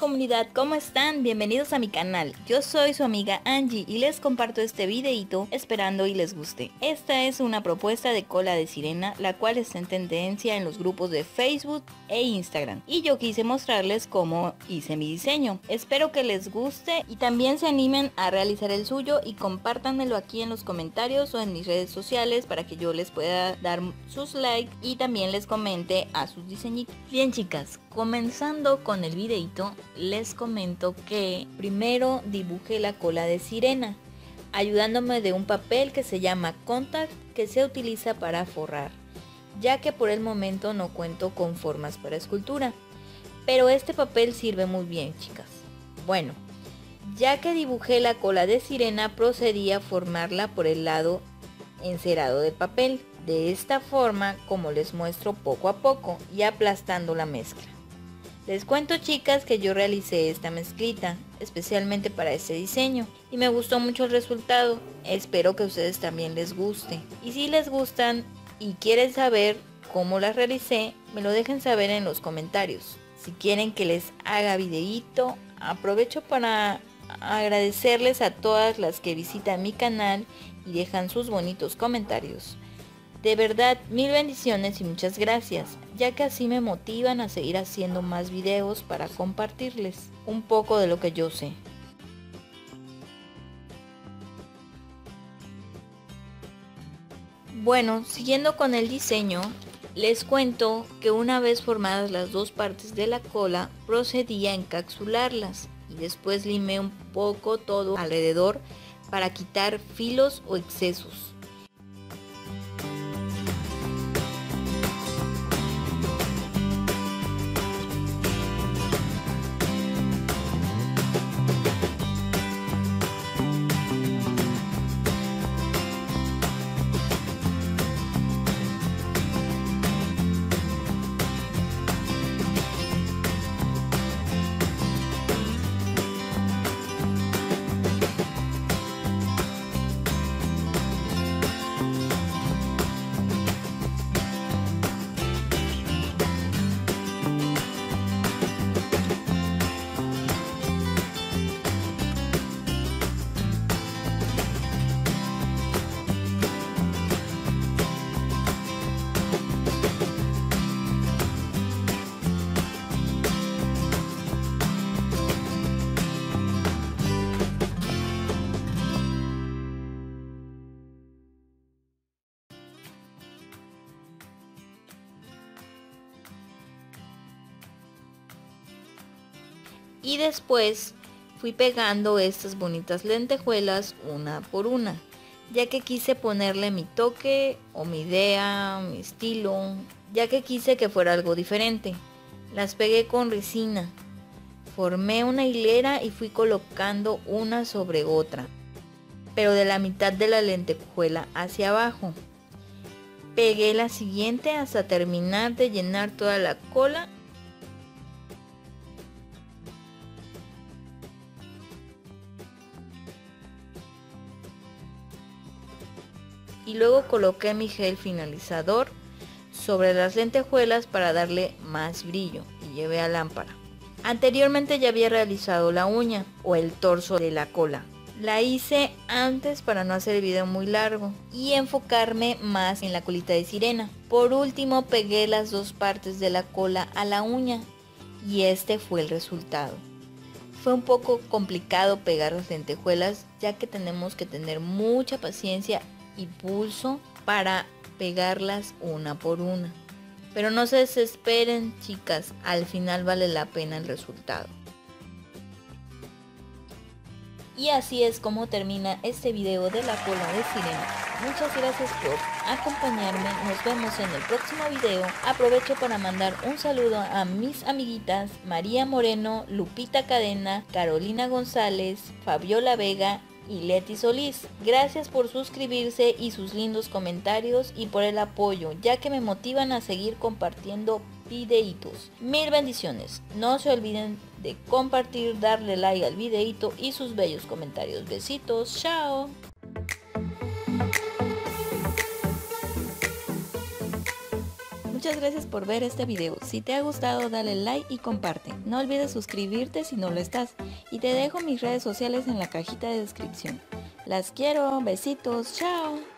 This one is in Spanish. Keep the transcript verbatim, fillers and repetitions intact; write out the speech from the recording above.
comunidad, ¿cómo están? Bienvenidos a mi canal, yo soy su amiga Angie y les comparto este videito esperando y les guste. Esta es una propuesta de cola de sirena, la cual está en tendencia en los grupos de Facebook e Instagram, y yo quise mostrarles cómo hice mi diseño. Espero que les guste y también se animen a realizar el suyo y compártanmelo aquí en los comentarios o en mis redes sociales para que yo les pueda dar sus likes y también les comente a sus diseñitos. Bien chicas, comenzando con el videito, les comento que primero dibujé la cola de sirena ayudándome de un papel que se llama contact, que se utiliza para forrar, ya que por el momento no cuento con formas para escultura, pero este papel sirve muy bien chicas. Bueno, ya que dibujé la cola de sirena, procedí a formarla por el lado encerado del papel, de esta forma como les muestro poco a poco y aplastando la mezcla. Les cuento chicas que yo realicé esta mezclita especialmente para este diseño y me gustó mucho el resultado, espero que a ustedes también les guste, y si les gustan y quieren saber cómo las realicé, me lo dejen saber en los comentarios. Si quieren que les haga videíto, aprovecho para agradecerles a todas las que visitan mi canal y dejan sus bonitos comentarios. De verdad, mil bendiciones y muchas gracias, ya que así me motivan a seguir haciendo más videos para compartirles un poco de lo que yo sé. Bueno, siguiendo con el diseño, les cuento que una vez formadas las dos partes de la cola, procedí a encapsularlas y después limé un poco todo alrededor para quitar filos o excesos. Y después fui pegando estas bonitas lentejuelas una por una, ya que quise ponerle mi toque o mi idea, mi estilo, ya que quise que fuera algo diferente. Las pegué con resina, formé una hilera y fui colocando una sobre otra, pero de la mitad de la lentejuela hacia abajo. Pegué la siguiente hasta terminar de llenar toda la cola. Y luego coloqué mi gel finalizador sobre las lentejuelas para darle más brillo y llevé a lámpara. Anteriormente ya había realizado la uña o el torso de la cola. La hice antes para no hacer el video muy largo y enfocarme más en la colita de sirena. Por último pegué las dos partes de la cola a la uña y este fue el resultado. Fue un poco complicado pegar las lentejuelas, ya que tenemos que tener mucha paciencia y pulso para pegarlas una por una, pero no se desesperen chicas, al final vale la pena el resultado. Y así es como termina este video de la cola de sirena. Muchas gracias por acompañarme, nos vemos en el próximo video. Aprovecho para mandar un saludo a mis amiguitas María Moreno, Lupita Cadena, Carolina González, Fabiola Vega y Leti Solís. Gracias por suscribirse y sus lindos comentarios y por el apoyo, ya que me motivan a seguir compartiendo videitos. Mil bendiciones, no se olviden de compartir, darle like al videito y sus bellos comentarios. Besitos, chao. Muchas gracias por ver este video. Si te ha gustado, dale like y comparte. No olvides suscribirte si no lo estás. Y te dejo mis redes sociales en la cajita de descripción. Las quiero, besitos, chao.